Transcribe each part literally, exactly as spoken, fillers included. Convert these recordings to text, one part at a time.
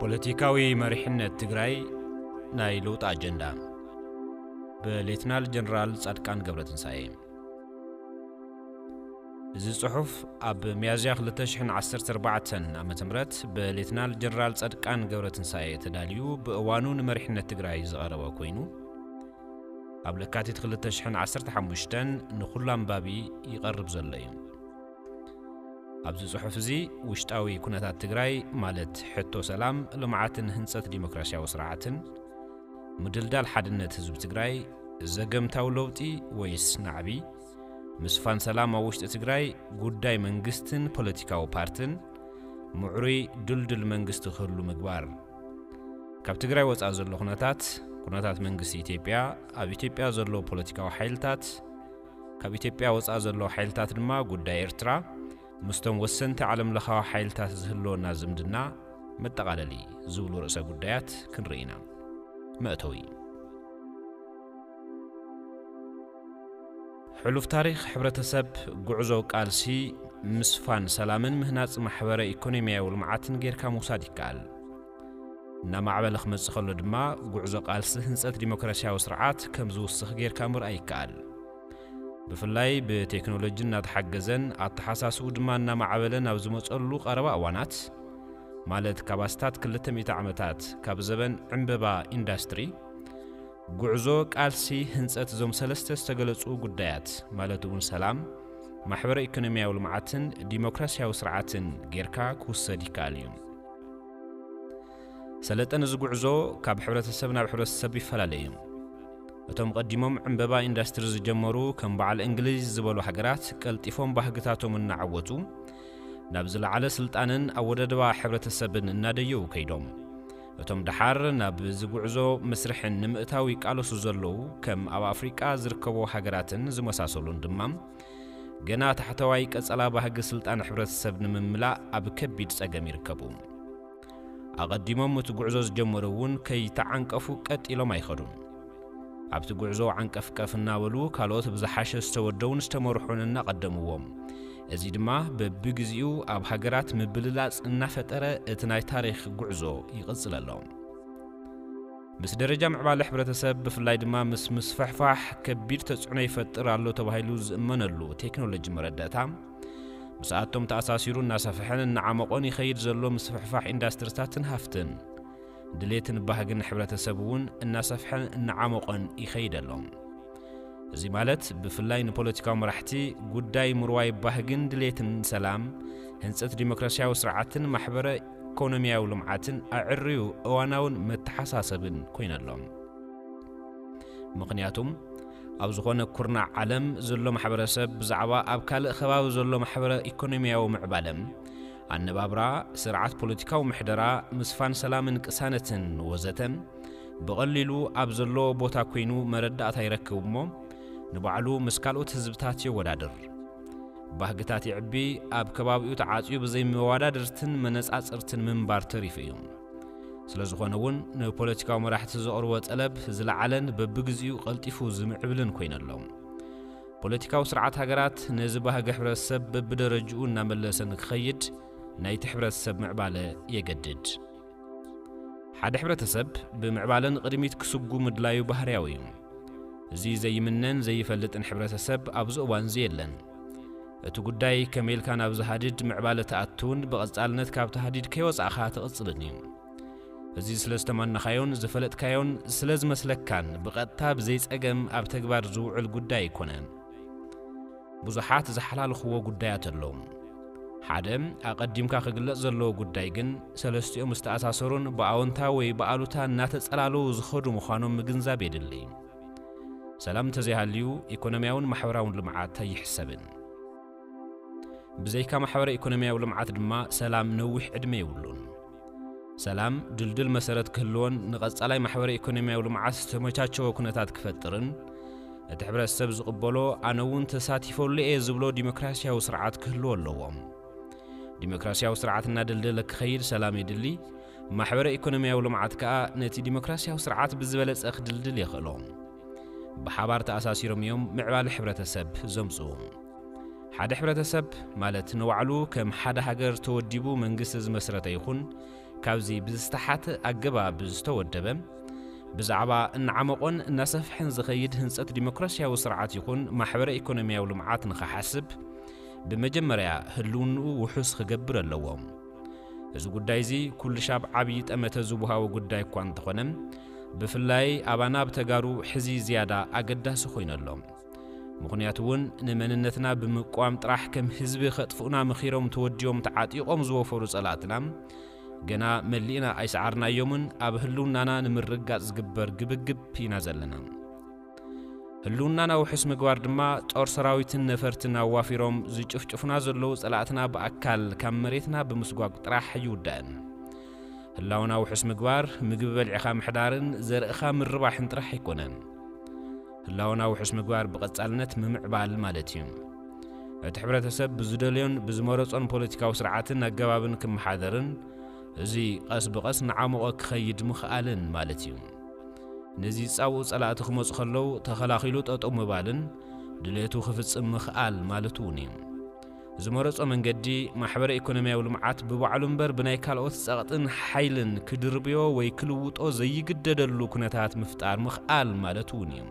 ፖለቲካዊ መሪህነት ትግራይ ናይ ለውጥ አጀንዳ በሌትናል ጀነራል ጻድቃን ገብረትንሳኤ እዚ ጽሑፍ ኣብ ሚያዝያ ألفين وأربعة عشر ዓመተ ምህረት በሌትናል ጀነራል ጻድቃን ገብረትንሳኤ ተዳልዩ በእዋኑ መሪህነት ትግራይ ዘቀረበ ኮይኑ ኣብ ለካቲት ألفين وخمسة عشر ንኹላ ኣምባቢ ይቀርብ ዘሎ እዩ ኣብዚ ጽሑፍ እዚ ውሽጣዊ ኩነታት ትግራይ ማለት ሕቶ ሰላም ልምዓትን ህንፀት ዲሞክራሲያዊ ስርዓትን ምድልዳል ሓድነት ህዝብ ትግራይ ዘገምታው ለውጢ ወይስ ናዕቢ ምስፋን ሰላም ውሽጥ ትግራይ ጉዳይ መንግስትን ፖለቲካዊ ፓርቲን ሙዕሪ ድልድል መንግስት ክህሉ ምግባር ካብ ትግራይ ወፃ ዘሎ ኩነታት ኩነታት መንግስት ኢትዮጵያ ኣብ ኢትዮጵያ ዘሎ ፖለቲካዊ ኃይልታት ካብ ኢትዮጵያ ወፃ ዘሎ ኃይልታት ድማ ጉዳይ ኤርትራ مستم وسنت علم لخا حيلتا زهلو نازم دنا متقاللي زولو رأس قديات كنرينا مأتوي حلوف تاريخ حبرة سب قعزو قالسي مسفان سلامن مهنات محورة ايكونيميا والمعاتن غير كاموسادي قال نامعبل خمد سخلو دما قعزو قالسي هنسة ديمقراسيا وسرعات كمزو سخ غير كامور اي قال بفلاي بتكنولوجيا نتحجزن التحساس ودماننا معبلنا وزموت اللوق أربع وانات مالت كباستات كلتا متعمتات كابزبن عمببا إندستري جعزوك ألسي هنسات زوم سلسة استقلت وجدات مالت ون سلام محور إقتصادية والمعتن ديمقراطية وسرعتن جيركا كوسادي كاليوم سلطة نزجعزو كبحورة السبنا بحورة السبي فلاليوم وتم قدمهم عمببا إندستريز جمرو كم بعل إنجليز زبالو حجرات كالتفهم بحقتاتهم من عوتو نبذل على سلطانن أوددوا حبرة السبن الناديو كيدوم وتم دحار نبذجوعزو مسرح نمقتاوي كالو سوزلو كم أو أفريقيا زركبو حجراتن زم وساسولون دمام جنا تحتوي كأسلا بحق سلطان حبرة السبن من ملا أبكبيد سجمير كبوم أقدمهم وتجوعزو جمرون كي تعنقفو كت إلى ما يخدم أبت جعزو عن كفكف الناولو كالوت بزحش استودون استمرحون النقدموهم. أزيد ما ببجزيو أب حجرات مبللات النفط أرى إتناي تاريخ جعزو يغزل اللهم. بس درجة مع الحبرة سبب في الليد ما مس مسفحفح كبير تسعني فترة على توهيلوز من اللو تكنولوجيا مردتهم. بس عتم تأساسيرون الناس فحنا النعمقاني خير زلوا مسفحفح إندسترياتن هفتن. دليتن بحقن حبرة سبون الناس فحن النعمقن يخيد لهم زي مالت بفلاين بوليتيكا مرحتي قداي مرواي بحقن دليتن سلام هنسة ديمقراسيا وسرعتن محبرة كونوميا ولمعاتن أعريو اواناون متحساسبن كوين لهم مقنياتهم أبزغونا كورنا عالم زلو محبرة سب زعوا أبكال خباو زلو محبرة إيكونوميا ومعبالم أن بابرا سرعة بوليتيكا ومحدرا مسفان سلام كسانة وزتم بقللو أبزلو بوتا كوينو مرد أتايركو بمو نبعلو مسكالو تزبتاتي ودادر بحقتاتي عبي أب كبابيو تعاتيو بزي موادادرتن منز أسرتن من بارتري فيهم سلزغوانوون نو بوليتيكا ومراحت زقروة ألب زلعلن ببقزيو قلتفو زمعبلن كوين اللوم بوليتيكا وسرعة هاجرات نزبها جحبر السب بدرجون نمل سنك خيد نيت حبر السب معبالة يجدد حد حبر السب بمعبالة قدميت كسبجو مدلايو بحريويهم زي زي منن زي فلت إن حبر السب أبز وان زيلن تقداي كميل كان أبز هديد معبالة أتون بقصد علنت كابت هديد كيوس أخات قصدنيهم زي سلستمان خيون زفلت كيون سلز مسلك كان بقد تاب زيت أجم أبتكبر زوع القداي كونن بزحات زحلال خو قدايات اللوم حدم أقدم كاقل زلو قدايقن سلستيو مستأساسرون بأون تاوي بألوتا ناتس ألالو زخور مخانوم مقن زابيد اللي سلام تزيهاليو إيكونومياون محوراون لمعات يحسبن بزيكا محور إيكونومياون لمعات دما سلام نوح أدميولون سلام دلدل مسارات كلون نقص على محور إقتصادي ولمعاست مجتاحو كنتات كفترن تحبر السبز قبلو عنوان تساتيفو لأي زبلو ديمقراطية وسرعات كلون لوام ديمقراطية وسرعات ندلدل خير سلام يدلي محور إقتصادي ولمعات كأ نتي ديمقراطية وسرعات بالزبالة أخ دلدل يخلون بحبارت أساسي رميوم معبال حبرة السب زمزوم حد حبرة السب مالت نوعلو كم حد حجر توديبو من قصص مسارات يخون كاوزي بزستحات أجبا بزستو الدبم بزعبا نعمقون نسفحن زخيد هنسة ديمقراطية وسرعة يكون محور إيكونوميا ولمعات نخحسب بمجمريا هلون وحس خجبر اللوام إذا قدايزي كل شاب عبيد أما تزوبها وقداي كوانتخونم بفلاي أبانا بتجارو حزي زيادة أجده سخوين اللوم مغنياتون نمننتنا بمقوام طرح كم حزب خطفونا مخيرهم توديهم تعاطيقهم زوفروس الاتلام جنا ملينا أسعارنا يومن أبهلوننا نمرقع زقبر قبقب في نازلنا هلوننا وحس مقوارد ما تقر سراويتن نفرتنا ووافيرهم زي جفجفنا زلوز الاتنا بأكال كامريتنا بمسقواق طرح يودان هلونا وحس مقوار مقبل عخام حدارن زر إخام الرباح انطرح يكونن اللهونا وحش مقوار بقتالنت ممعبال مالتيوم اتحبرة تسب بزدليون بزمورتون بوليتيكا وسرعاتن اقبابن كم حاضرن زي قاس بقاس نعامو اكخيد مخالن مالتيوم نزي تساوز على اتخموز خلو تخلاخيلوت اتقوم بالن دليتو خفز مخال مالتوني زمورتون من قدي محبر ايكونوميا ولمعات ببعلنبر بنايكالوت ساقتن حيلن كدربيو ويكلووتو زي قددلو كنتات مفتار مخال مالتوني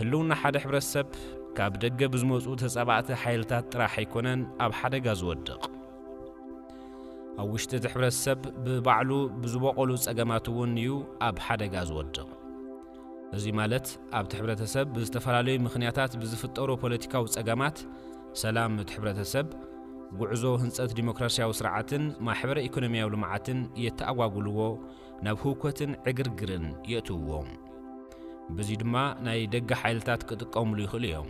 هلونا حد حبر السب كاب دقة بزموز قوتها سبعة حيلتات راح يكونن أب حد غاز ودق أوشتت حبر السب ببعلو بزباقلوز أقاماتون يو أب حد غاز ودق زي مالت أب تحبرة السب بزتفرالي مخنياتات بزفت أورو بوليتيكاوز أقامات سلام تحبرة السب قعزو هنسات ديمقراطيا وسرعاتن ما حبر إيكونوميا ولمعاتن يتأوى قلوو نبهوكوتن عقرقرن يأتووهم بزيد ما ناي دق حيلتات كتقوم لي خليهم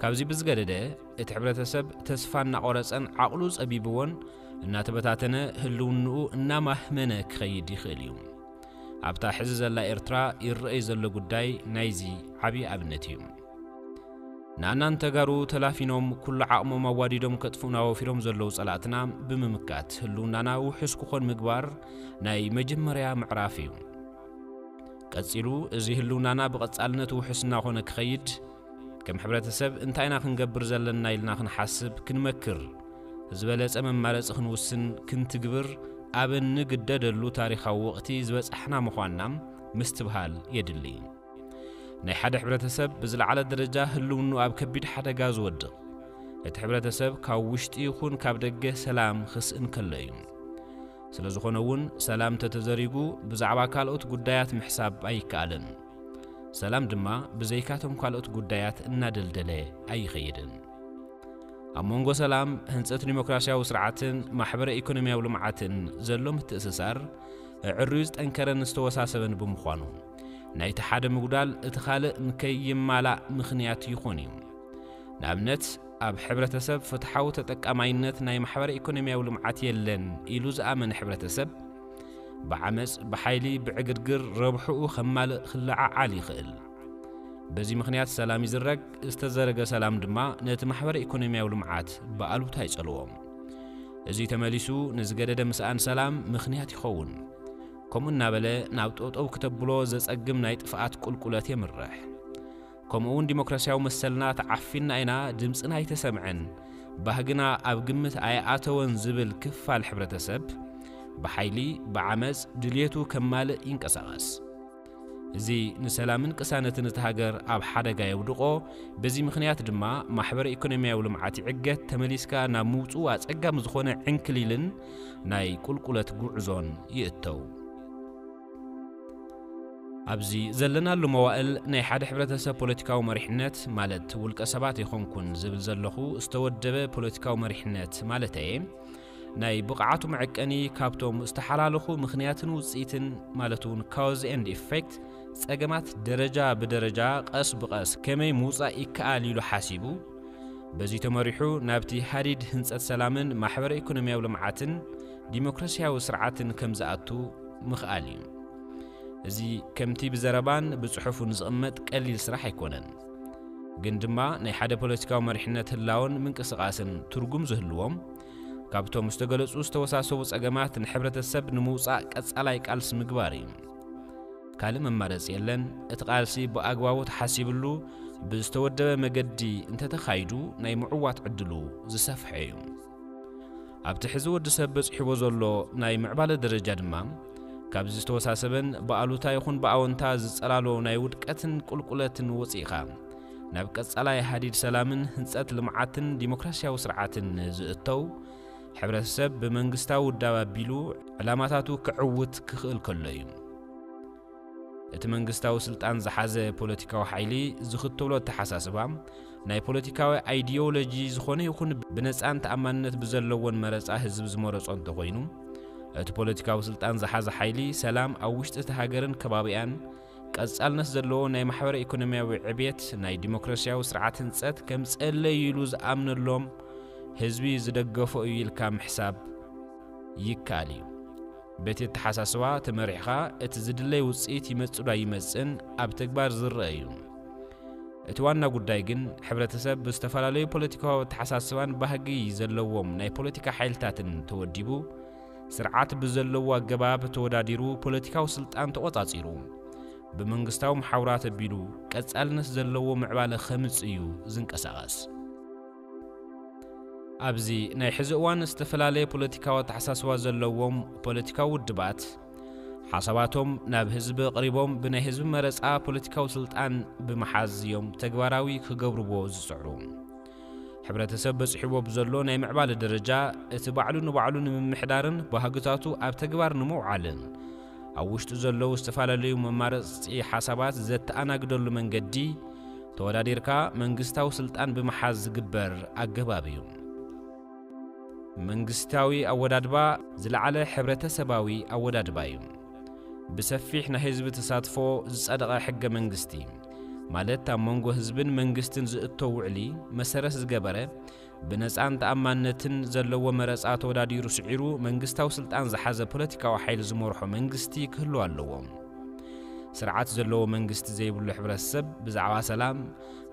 كابزي بزغدده اتحبرتسب تسفانا قرصن عقلوز ابيبون ان تبتاتنه هلونو ان ما حمنه خيد يخليهم ابتا حز زلا ارترا يرئي زلو غداي نايزي عبي ابنتيهم نانان تغارو تلافينوم كل عقمو مواديدوم كتفونا وفيروم زلو صلاتنا بممكات هلونانا وحسكون مغبار ناي مجمريا معرافيهم قصيلو ازي هلونانا بقصالنت وحسنا هون كخيد كم حبرتسب انتاينا كنغبر زلنا يلنا كنحسب كنمكر زبلص ممارص كنوسن كنتغبر ابن نغددلو تاريخاو وقتي زبصحنا مخواننا مستبهال يدلي ناي حدا حبرتسب بزلعله درجه هلونو اب كبيد حدا غاز ودق ات حبرتسب كاوشتي يكون كابدغه سلام خصن كليم سلازخونون سلام تتزريغو بزعبا كالوت قدايات محساب أي كالن سلام دما بزيكاتهم كالوت قدايات النادلدلي أي خيدن أمونغو سلام هنسات ديمقراطيا وسرعاتن محبر إيكونوميا ولمعاتن زلوم التأسسار عروزت أنكرن استوساسبن بمخوانو نايت حاد مقدال اتخالق نكي يمالا مخنيات يخونيم نابنت أب حبرة سب فتحاو تتك أماينت ناي محور إيكونوميا ولمعات يلن إلوز آمن حبرة سب بعمس بحيلي بعقرقر ربحو خمال خلعة عالي خيل بزي مخنيات سلامي زرق استزرق سلام دما نت محور إيكونوميا ولمعات بقالو تايس ألوام زي تماليسو نزقدد مسآن سلام مخنيات يخون كومن نابلي نابتوت أو كتبلو زز أقم نايت فقات كل كلات يمرح كمون ديمقراطيا ومسلنا تعفين أينا دمسنا يتسمعن بهجنا أبجمت آيات ونزبل كفال حبرة سب بحيلي بعمز دليتو كمال إنكساس زي نسلامن كسانة نتهاجر أب حدا جاي ودقو بزي مخنيات دما محور إيكونوميا ولمعات عجة تمليسكا نموت وات عجة مزخونة عنكليلن ناي كل كلات جوعزون يقتو أبزي زلنا اللموائل ناي حد حبرتسب بوليتيكاو مريحنات مالت والكسبات يخونكن زبل زلخو استودب بوليتيكاو مريحنات مالتاي ناي بقعاتو معكاني كابتوم استحلالخو مخنياتن وصيتن مالتون كاوز اند افكت تساقمات درجة بدرجة قاس بقاس كمي موصا إكالي لحاسيبو بزي تمريحو نابتي حديد هنسات سلامن محور إيكونوميا ولمعاتن ديمقراطيا وسرعاتن كمزاعتو مخاليم زي كمتي بزربان بصحف نزقمت قليل صراحه يكونن جندما ناي حدا بوليتيكاو مرحنات هلاون من قسقاسن ترغم زهلوم كابتو مستغلصو استوساسو صقمات نحبرت السب نموصا قصالاي قالس مغباري كالم امارص يلن اتقالسي باغواو تحسبلو بزتودبه مجدي انت تخايدو ناي معوات عدلو زسفحيو أبت حزور دسبس حوزلو ناي معبال درجة دمام كابزستو ساسبن بقالو تايخون بقاون تازز ألالو نايود كتن كل كلتن وسيخا نبكت ألاي حديد سلامن هنسات لمعاتن ديمقراسيا وسرعاتن زئتو حبر السب بمنجستاو الدوابيلو علاماتاتو كعوت كخل كلهم اتمنجستاو سلطان زحازة بوليتيكاو حيلي زخطولو تحساس بام ناي بوليتيكاو ايديولوجي زخونه يكون بنسان تأمنت بزلوون مرزا هزب زمورز عن تغينو ات بوليتيكاو سلطان زحازة حيلي سلام اوشت اتهاجرن كبابيان كأسأل نسدلو ناي محور ايكونوميا وعبيت ناي ديموكراسيا وسرعات انسات كمسألة يلوز امن اللوم هزبي زدقفو يلكام حساب يكالي بيت التحساسوا تمريخا اتزدلي وصيتي مسؤولا يمسن ابتكبار زرأيو اتوانا قدايقن حبرتساب بستفالالي بوليتيكو تحساسوان بهاقي يزلووم ناي بوليتيكا حيلتاتن توديبو سرعات بزلووا قباب توداديرو بوليتيكاو سلطان تقوطاتيرو بمنغستاو محاورات بيلو كتسالنس زلوو معبال خمس ايو زنك اساغاس أبزي ناي حزوان استفلالي بوليتيكاو تحساسوا زلووم بوليتيكاو الدبات حساباتهم ناب هزب قريبهم بناي هزب مرسعة بوليتيكاو سلطان بمحازيهم تقواراوي كقبربو زسعروم حبرة سبس حبو بزلو ناي معبال الدرجة اتباعلون وبعلون من محدارن بهاقتاتو اب تقوار نمو عالن اوشت زلو استفلالي وممارس حسابات زت انا قدل من قدي توداديركا منقستاو سلطان بمحاز قبر اقبابيهم منغستاوي اودادبا زلعلى حبرته سباوي اودادبايو بسفيحنا حزب تساتفو زصدقه حق منغستي مالت تامنغو حزبن منغستن زتوعلي مسرس زغبره بنصان تامانتن زلو مرصات وداديرو سعيرو منغستاو سلطان زحازه بوليتيكاو حيل زمرحو منغستي كهلو اللوم سرعات زلو منغست زيبلو حبرسب بزعوا سلام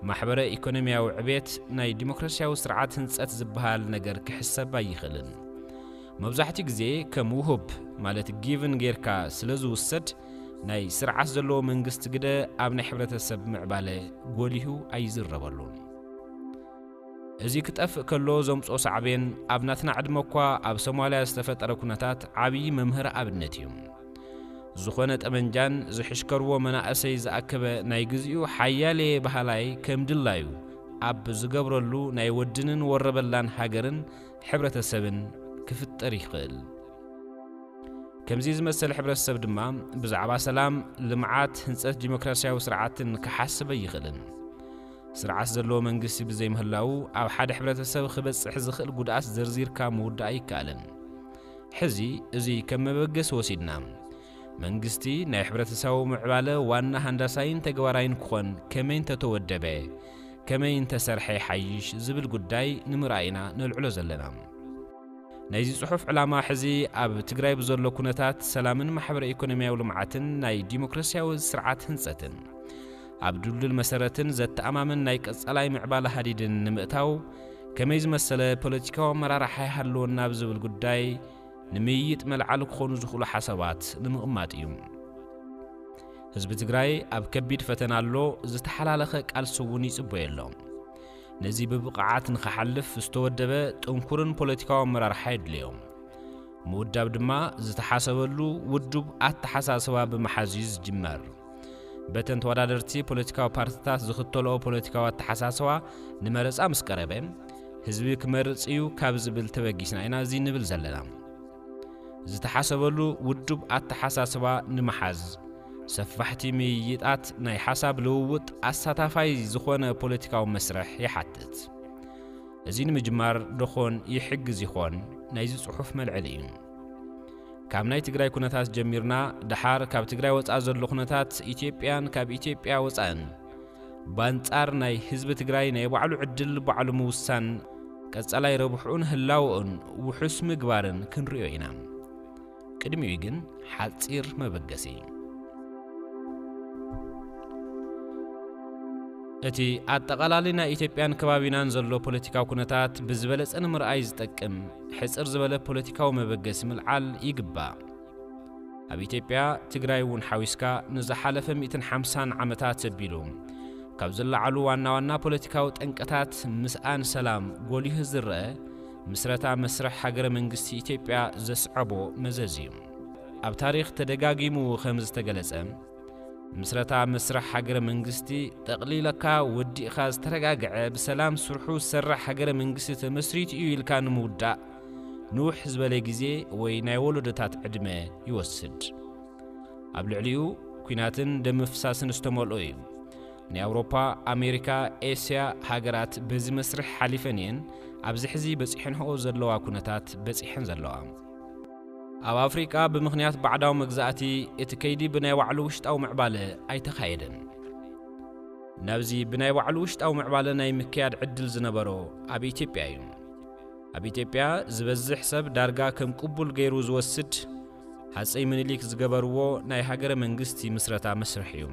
محبره ايكونومياو عبيت ناي ديموكراسياو سرعات هنصت زبحال ነገር كحساب يخلن مبزحتي غزي كموهب مالت جيفن غيركا سلازوسد ناي سرعات زلو منغست غده ابنا حبرتسب معباله غوليو ايزربلون ازي كتف كلو زمصو صعبين ابناتنا عدمكوا اب سوماليا استفطر كنتات عبي ممهر ابنتيوم زخونت امنجان زحشكرو مناقسي زاكبه ناي غزيو حيالي بهالاي كمدلايو اب زغبرلو ناي ودنن وربلان هاجرن حبرت السبن كفطر يخل كمزيز مثل حبرت السب دمام بزعبا سلام لمعات هنصت ديمقراطيه وسرعاتن كحسب يخلن سرعه زلو منغسي بزي مهلاو اب حد حبرت السب خبصح زخل غداس زرزير كاموداي كالن حزي ازي كمبغس وسيدنا منغستي ناي حبرتساو معباله وانا هندساين تغوراين كون كمين تتودبه كمين تسرحي حيش زبل قداي نمراينا نلعلو زلنا نايزي صحف علاما حزي اب تغراي بزلو كونتات سلامن محبر ايكونوميا ولمعاتن ناي ديموكراسيا وسرعات هنصتن عبدول المسرتن زت امامن ناي قصلاي معباله حديدن نمئتاو كميز مسله بوليتيكاو مرار حي حلونا بزبل قداي نميت ملعلق خون زخول حسابات نمقمات يوم حزب تجراي اب كبيد فتنالو زتحلالخ قال سوني صبيلو نزي ببقعات نخحلف استودبه طنكورن بوليتيكاو مرار حيد ليوم موداب دما زتحاسبلو ودوب اتحاساسوا بمحازيز جمر بتن توادادرتي بوليتيكاو بارتات زختلو بوليتيكاو اتحاساسوا نمرصا مسقربه حزب كمرصيو كابزبل تبغيسنا انا زي نبل زللا زتحاسبلو ودوب اتحاساسوا نمحاز سفحتي مييطات ناي حساب لووت اساتافاي زخونه بوليتيكاو مسرح يحتت ازين مجمار دخون يحجز يخون ناي صحف ملعليم كام ناي تگراي كوناتاس جميرنا دحار كاب تگراي وصا زلو كوناتات ايتيوبيان كاب ايتيوبيا وصان بانصار ناي حزب تگراي ناي بعلو عدل بعلو موسان قصلاي ربحون هلاوون وحسم مغبارن كنريو ينام قدمي ويجن حصير مبغسي اتي اتقلالنا ايتيوبيان كبابينان زلو بوليتيكاو كونتات بزبلصن مرآي زتقم حصير زبله بوليتيكاو مبغس ملعال يغبا اب ايتيوبيا تيغراي ون حويسكا نزحالف مئة وخمسين عامتات بيلو كاب زلعلو وانا وانا بوليتيكاو طنقطات مسان سلام غولي هزره مسرتا مسرح حجر من قصي تبع زسعبو مزازيم. أب تاريخ تدقاقيمو خمس تجلسهم. مسرتا مسرح حجر من قصي تقليلك ودي خاز ترجع بسلام سرحو سرح حجر من قصي مسريت يويل كان مودع. نوح زبالة جزء ويناولو دتات عدمه يوسد. قبل عليو كناتن دم فساسن استمر قوي. من أوروبا، أمريكا، آسيا، حجرات بز مسرح حليفنين. أبز حزي بس إحنحو زلوا كنتات بس إحن زلوا. أو أفريقيا بمخنيات بعدها مجزأتي اتكيدي بناء وعلوشت أو معبالة أي تخيلن. نبزي بناء وعلوشت أو معبالة نايم كياد عدل زنبرو أبي تبيعين. أبي تبيع زبز حسب درجة كم قبول جيروز وست. حسأي من اللي كزجبروا ناي حجر منجستي مسرتا مسرحيوم.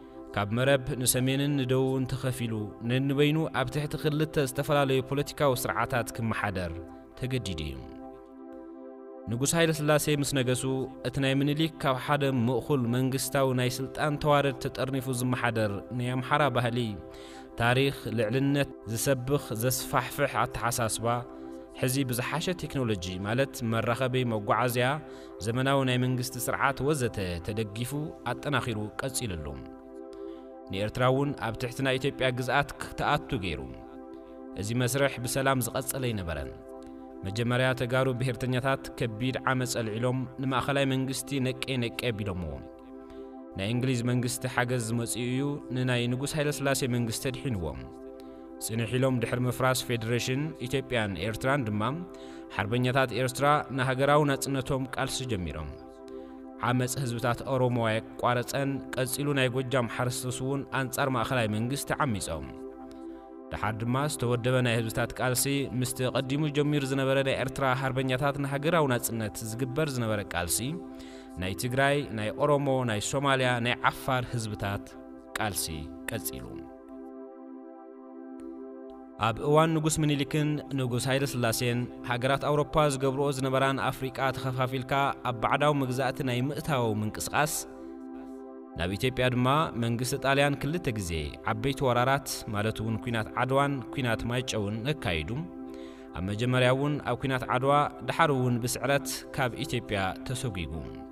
كاب مرب نسمينن ندون تخفيلو ننبينو أب تحت خلتها استفلالي بوليتيكا وسرعاتات كم حدر تجديديهم نقص هاي لسلاسي مسنقسو اتناي من ليك كاب حدا مؤخل منقستاو ناي سلطان توارد تتقرنفو زم حدر نيام حرابها لي تاريخ لعلنت زسبخ زسفحفح عالتحساسبا حزي بزحاشة تكنولوجي مالت مرخبي موقعزيا زمناو ناي منقست سرعات وزته تدقيفو اتناخيرو كتسيل اللوم نيرتراون أب تحتنا إثيوبيا جزءات تأتو غيرهم. إذا مسرح بسلام زقص علينا برا. مجمرية تجارب بهرتنيات كبير عمس العلوم نما خلاي منجستي نك إنك أبيلمو. نا إنجليز منجست حجز مسيو نناي نجوس هيلس لاسي منجستد حنوام. سن حلم دحرم فراس فيدريشن إثيوبيان إيرتران دمام حربنيات إيرترا نهجراون أتنتهم كألس جميرهم. عمس هزبتات أورومويك قارتن قصيلون يجوجام حرسسون أنصار ما خلاي منجست عميسهم. لحد ما استودبنا هزبتات كالسي مستقدمو جمير زنبرة إرترا حربنياتات نهجرا وناتسنت زجبر زنبرة كالسي ناي تجراي ناي أورومو ناي سوماليا ناي عفار هزبتات كالسي قصيلون. أب أوان نجوس من لكن نجوس هيرس لاسين حجرات أوروبا زجبروا زنبران أفريقيا خفافيلكا أب بعداو مجزات نايمتاو من قصاص نبيتي بيرما من قصة عليان كل تجزي عبيت ورارات مالتون كينات عدوان كينات مايتشون نكايدوم أما جمريون أو كينات عدوى دحرون بسعرات كاب إثيوبيا تسوقيهم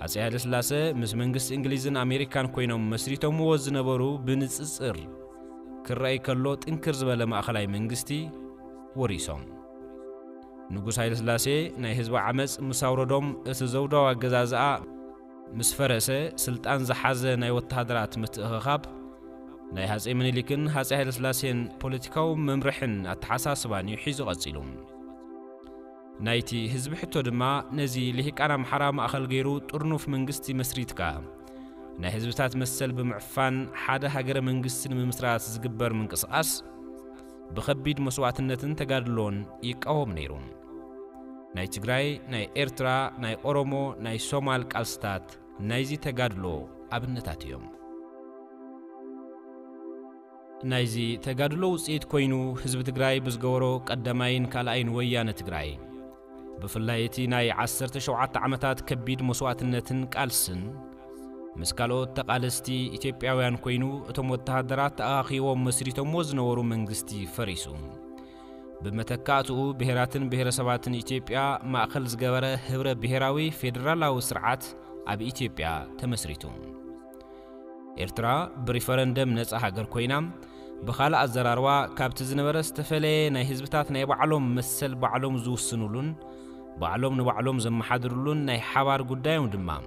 حسي هالس لاسه مس منجست إنجليزن أمريكان كوينهم مسريتهم موزن برو بنسسر كرأي كلوت إنكرز بلا ما أخلاي منجستي وريسهم نقص هالس لاسه نهزب عمس مساوردهم استزودا وجزازاء مسفرسه سلطان زحزة نيوت هدرات متأخخاب نهزب من لكن حسي هالس لاسين بوليتيكاو ممرحن التحساس بان يحيز قتلهم نايتي حزب حتو دما نزي لهيك أنا محرام أخل غيرو ترنوف منجستي مسريتكا نا حزبتات مسل بمعفان حدا هاجر منجستي ممسرات زقبر من قصاص بخبيد مسواتنتن تقادلون يقاوم نيرون ناي تجراي ناي إيرترا ناي أورومو ناي سومال كالستات نايزي تقادلو أبنتاتيوم نايزي تقادلو سيد كوينو حزب تجراي بزقورو قدماين كالاين ويانا تجراي بفلايتي ناي عسرت شوعات عمتات كبيد مسواتنتن كالسن مسكالو تقالستي إثيوبياويان كوينو اتم وتهدرات آخيو مسريتم وزنورو منجستي فريسو بمتكاتو بهراتن بهرسباتن إثيوبيا ما أخلز جبره هبر بهراوي فيدرالاو سرعات أب إثيوبيا تمسريتم إرترا بريفرندم نزع هاجر كوينام بخالق الزراروا كابتزنبر استفلي ناي حزبتات ناي بعلوم مسل بعلوم زوسنولون بعلوم نبعلوم زم حدرلون ناي حوار قدايم دمام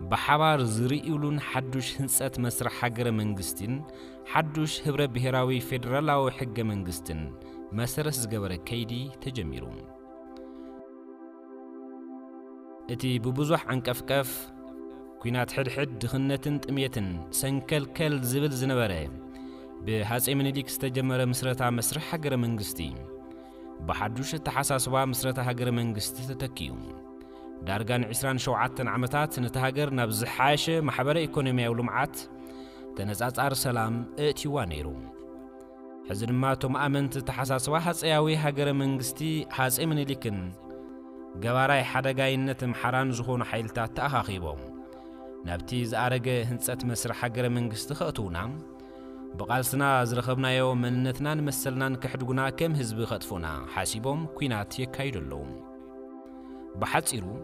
بحوار زريئولون حدوش هنسات مسرح حقر منغستين حدوش هبر بهراوي فدرالاو حق منغستين مسرس قبر كيدي تجميرون اتي ببزوح عنك افكاف كوينات حد حد خنتن تميتن سنكل كل زبل زنبره بهاس امنيليك استجمر مسرتا مسرح حقر منغستين بحدوش التحساسوا مسرتا حقر منغستي تتكيوم دارغان عسران شوعاتن عمتات نتهاجر نبزحاشة محبرة إيكونومية ولمعات تنزعات عار سلام ائتوانيرو حزن ما توم آمنت تحساس واحس اياوي هاجر منغستي حاس امني لكن قواراي حدقاي نتم حران زخون حيلتات تأخاخيبو نبتيز عارقة هنسات مسر حاجر منغستي خطونا بقالسنا زرخبنا يو من نتنان مسلنان كحدقنا كم هزب خطفونا حاسيبوم كوينات يكايدلوم بحثيرو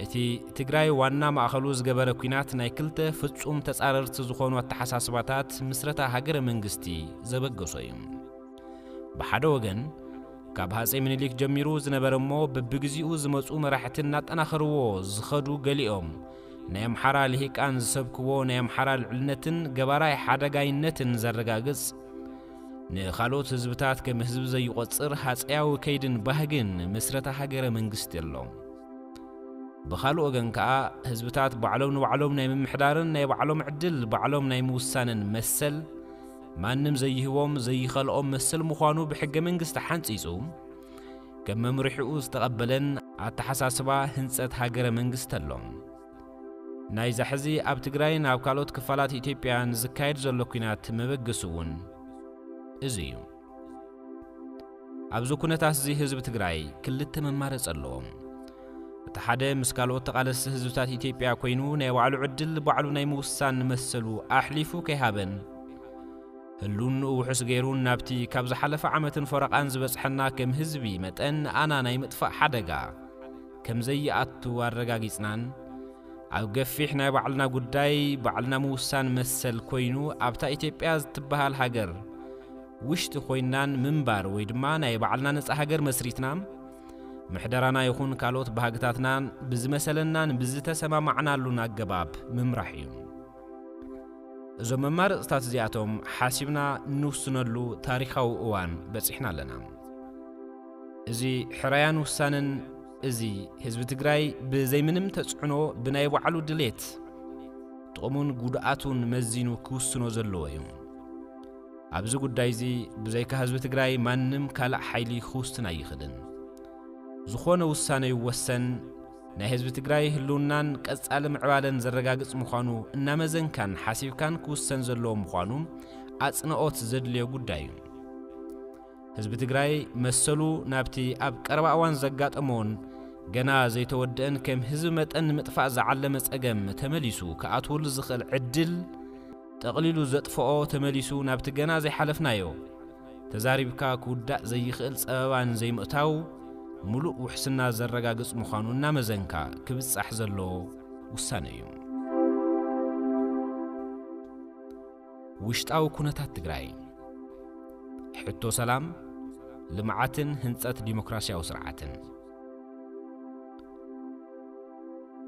اتي تجراي وانا مع خلوز جبر كوينات نايكلته فتقوم تسعرر تزخون والتحساس باتات مسرتها هجر منغستي زبق قصيم بحدوجن كابهاز امنيليك جميروز نبرمو ببجزيوز متقوم راحتنا تناخروز خدو قليوم نيم حرا لهيك أنز سبكو نيم حرا لعنتن جبراي حدا جاي نتن زرقاجز نخلوت هزبتات كمهزب زي قصر حاس ايو كيدن بهجن مسرتا حجر منغستيلو بخالو اغن كا هزبتات بعلوم وعلوم ناي محدارن ناي بعلوم عدل بعلوم ناي موسانن مسل مانم زي هوم زي خلقوم مسل مخانو بحج منغست حنصيصو كم مرحو استقبلن اتحساسبا هنصت حجر منغستيلو ناي زحزي اب تگراي ناب كالوت كفالات ايتيبيان زكايد زلو كينات مبغسون ازيو ابزو كنتا سزي حزب تگراي كلت ممارص اللوم تحاده مسكالو تقالس حزبات ايتيوبيا كوينو ناي وعلو عدل بعلو ناي موسان مسلو احليفو كيهابن هلون وحس غيرون نابتي كابز حلف عمتن فرقان زبصحنا كم حزبي متن انا ناي مطفا حدغا كم زي اتو ارغاغيصنان او غفيحنا بعلنا غداي بعلنا موسان مسل كوينو ابتا ايتيوبيا زتبحال هاجر وشت خوينان منبار ويدما ناي بعلنا نص هاجر مسريتنا محدرنا يكون كالوت بهاغتاتنا بز مثلنا بز تسما معنا لنا غباب ممرحيو زممار استات زياتهم حاسبنا نوسنلو تاريخاو اوان بصحنا لنا ازي حريان وسانن ازي حزب تگراي بزي منم تصعنو بناي وعلو دليت طومون غداتون مزينو كوسنو زلويو ابزو گودای زی بزایک حزب تگرای منم کلا حیلی خوستن ایخدن زخونه وسانه وسن نه حزب تگرای هلونان قصال معوالن زرگاگص مخانو انمزن کان حسیب کان کوسن زلو مخانو اصناوت زدلیو گودای حزب تگرای مسلو نابتی اب قربا وان زگاطمون گنا زیتودن کم حزب متن مطفع زعلم صقم تملیسو کاتول زخل عدل تقليلو زطفو تمليسو نابت جنا زي حلفنايو تزاريبكا كودا زي خلص اوان زي مقتاو ملو وحسنا زرغاغص مخانونا مزنكا كبصح زلو وسانيو وشتاو كونتات تگراي حتو سلام لمعاتن هنصت ديمقراطياو سرعاتن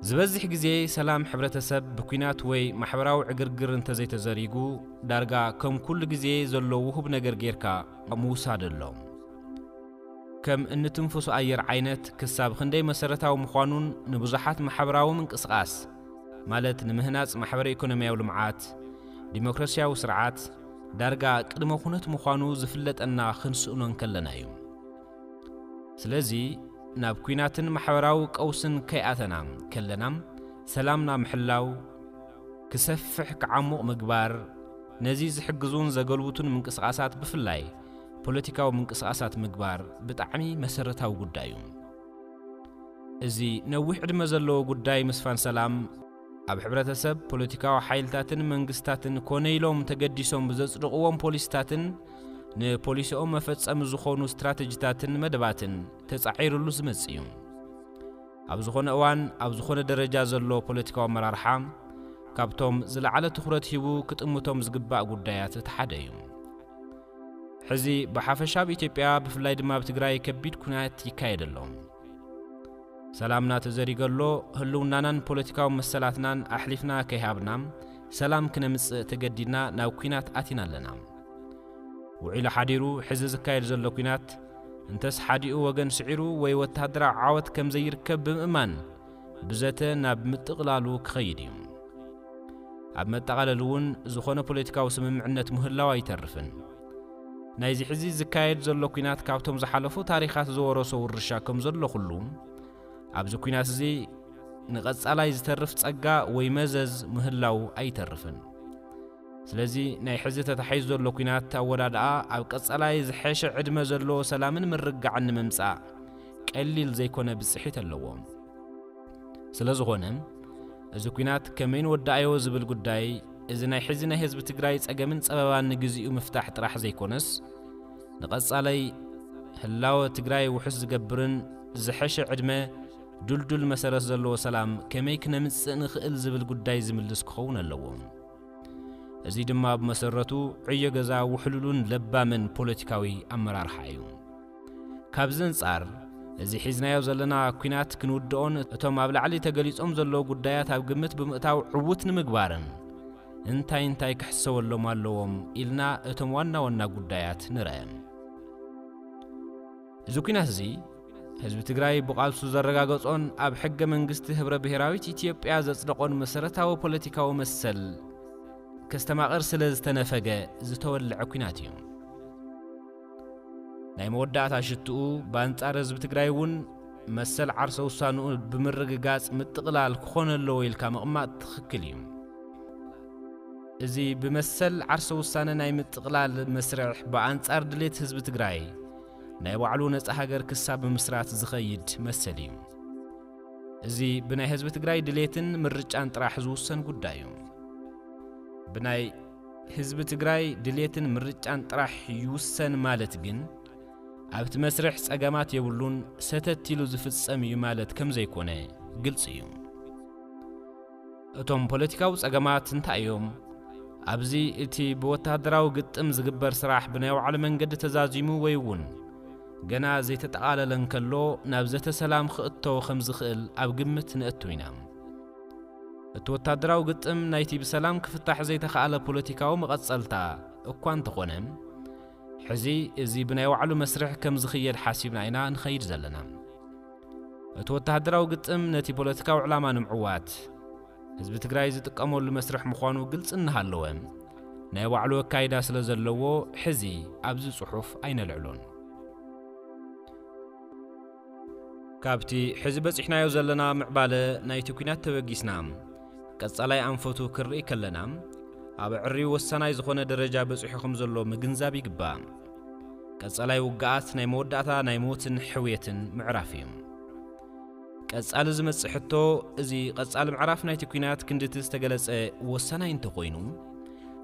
زبزح غزي سلام حبرت سب بكينات وي محبراو عغرغر انت زيت زريغو دارغا كم كل غزي زلو وهب نغر غيركا موسى دلو كم ان تنفسو اير عينت كساب خندي مسرتاو مخانون نبزحات محبراو منقصقاس مالت نمهناص محبر ايكونومياو لمعات ديمقراطياو سرعات دارغا قدمو خنت مخانو زفلطنا خنسونن كلنايو سلازي ناب كويناتن محوراو قوسن كياتنا كلنا سلامنا محلاو كسفح كعمق مقبار نزيز حقزون زغلوتن منقصقاسات بفلاي بوليتيكاو منقصقاسات مقبار بطعمي مسرتاو غدايو ازي نوح عدم زلو غداي مسفان سلام اب حبرتسب بوليتيكاو حايلتاتن منقستاتن كونيلوم تقديسوم بزصدقوم بوليستاتن ن پلیس آم فتصم زخون استراتژیتاتن مدباتن تصعیر لزمتیم. ابزخون آوان، ابزخون درجه زلوا پلیتیکا مرارحام، کابتم زلعلت خورتیو کت امتام زجبع قدایت تحدیم. حزی به حافظ شاب ایتیپیا بفلاید ما بتگرای کبید کنات یکایدلهم. سلامنا تزريقلو هلونانان بوليتيكاو مسلاتنان أحلفنا كيهابنام سلام كنمس تقدينا ناوكينات آتنا لنام وعيلا حديرو حزز كاير زلوكينات انتس حديقو وغن سعيرو ويوات هدرا عاوت كم زير كب ممان بزاتا ناب متقلالو كخيديم اب متقلالون زخونا بوليتيكاو سممعنات مهلاوا يترفن نايزي حزي زكاير زلوكينات كاوتهم زحالفو تاريخات زوروسو ورشاكم زلوخلوم أبزو كينات زي نغطس علاي زترف تساقا ويمزز مهلاو أي ترفن سلازي نايحزي تتحيز دور لو كينات تاولا دقا أبقص علاي زحيش عدم زلو سلامن من رقع عن ممسا كالليل زي كونا بسحي تلووم سلازو غنم أزو كينات كمين ودعيو زبل قداي إذا نايحزي نايحز بتقراي تساقا من سببان نقزيو مفتاح تراح زي كونس نغطس علاي هلاو تقراي وحز قبرن زحيش عدمه دلدل مسارس زلو سلام كما يكنا من سنخيل زبل قداي زملس كخون اللوم ازيد ما بمسارتو عيا غزا وحلولون لبا من بوليتيكاوي امرار حايو كابزن صار ازي حزنا يوزلنا كينات كنودون اتوم ابل علي تغليصوم زلو قدايات اب قمت بمقتاو عوتن مغبارن انتاي انتاي كحسو اللو مالوم النا اتوم وانا وانا قدايات نرايم زوكينازي حزب تقرأي بقال سوزر رقاقات اون اب حق منقست هبرة بهراويت اتيب اعزاد صدقون مسارتها و بوليتيكا و مسل كستمع ارسل زتنافقه زتول عقيناتيهم نايم ودعات عشدتقو بانتار حزب تقرأي ون مسل عرصة و سانو بمرقاقات متقلال كخون اللويل كامقمات تخكليهم ازي بمسل عرصة و سانو نايم متقلال مسرح بانتار دليت حزب تقرأي نايب علو نص هاجر كساب مسرات زخيد مسليم زي بناي حزب تقراي دليتن مرجان طراح زوسن قدايو بناي حزب تقراي دليتن مرجان طراح يوسن مالت جن ابت مسرح صقامات يبلون ستتيلو زفصمي مالت كم زيكونه قلصيو اتوم بوليتيكاو صقامات انتايوم ابزي اتي بوتادراو قطم زغبر سراح بناي على منجد تزازيمو ويون جنا زي تتعال لنكلو نابزة سلام خطو خمز خيل اب قمت نقتوينا التوتادراو قطم نايتي بسلام كفتح زي تخاله بوليتيكاو مقصلتا اكوان تقونم حزي ازي بنايو علو مسرح كمز خيل حاسبنا عينا نخير زلنا التوتادراو قطم نتي بوليتيكاو علامان معوات حزب تقراي زي تقامو لمسرح مخوانو قلص انهالوهم نايو علو كايدا سلازلوو حزي ابزي صحف اين العلون كابتي حزبت إحنا يوزلنا معبالة نايتو كينات توقيسنام كتصالي أنفتو كرئي كلنام أب عري والسناي زخونة درجة بسحي خمزلو مقنزابي قبام كتصالي وقعات نايمود دعتا نايموتن حويتن معرافيم كتصالي زمت صحتو إزي كتصالي معراف نايتو كينات كندتز تقلس اي والسناي انتقوينو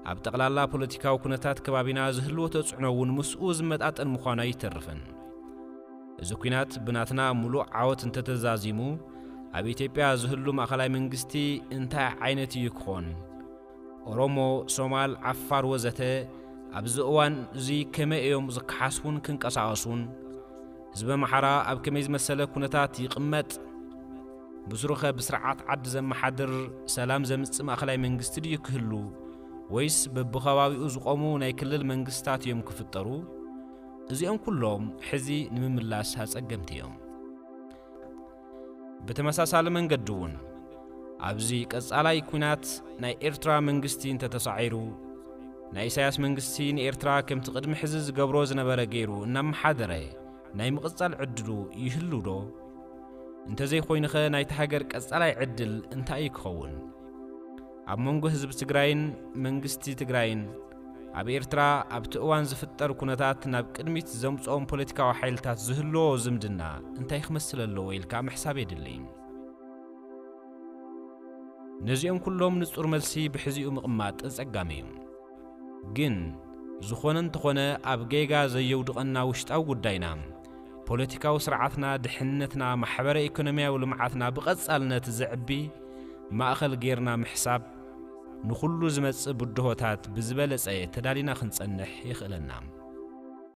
أب تقلالا بوليتيكاو كنتات كبابينا زهلو تسعنوون مسؤو زمت أتن مخانا يترفن زكينات بناتنا ملوع عوت انت تزازيمو ابي تيبيا زهلو ماخلاي منغستي انت عينتي يكون اورومو صومال عفار وزته ابزوان زي كما يوم زكحاسون كنقساسون حزب محرا اب كميز مسله كنتات يقمت بزروخه بسرعات عد زم حدر سلام زمص ماخلاي منغستي يكهلو ويس ببخواوي زقومو ناي كلل منغستات يوم كفطرو زيهم كلهم حزي نمم اللاس هاس أقمتيهم بتمساسال من قدون عبزي كسالاي كونات ناي إرترا منغستين تتسعيرو ناي ساياس منغستين إرترا كم تقدم حزز قبروزنا برقيرو نم حدري ناي مقصال عدلو يهلو دو انت زي خوينخي ناي تحقر كسالاي عدل انت ايك خون عب منغو حزب تقراين منغستي تقراين اب إرترا اب تقوان زفتر كونتات ناب قدميت زمصوم بوليتيكاو حيلتات زهلو زمدنا انتاي خمسللو ويلكا محساب يدلين نزيوم كلهم نصور ملسي بحزيو مقمات ازقاميم جن زخونن تخونه اب جيغا زيو دقنا وشطاو غداينا بوليتيكاو سرعتنا دحنتنا محبره ايكونوميا ولمعاتنا بقصالنت زعبي ماخل غيرنا محساب نخلو زمت بدهوتات بزبالة ايه تدالينا خنصنح يخلنا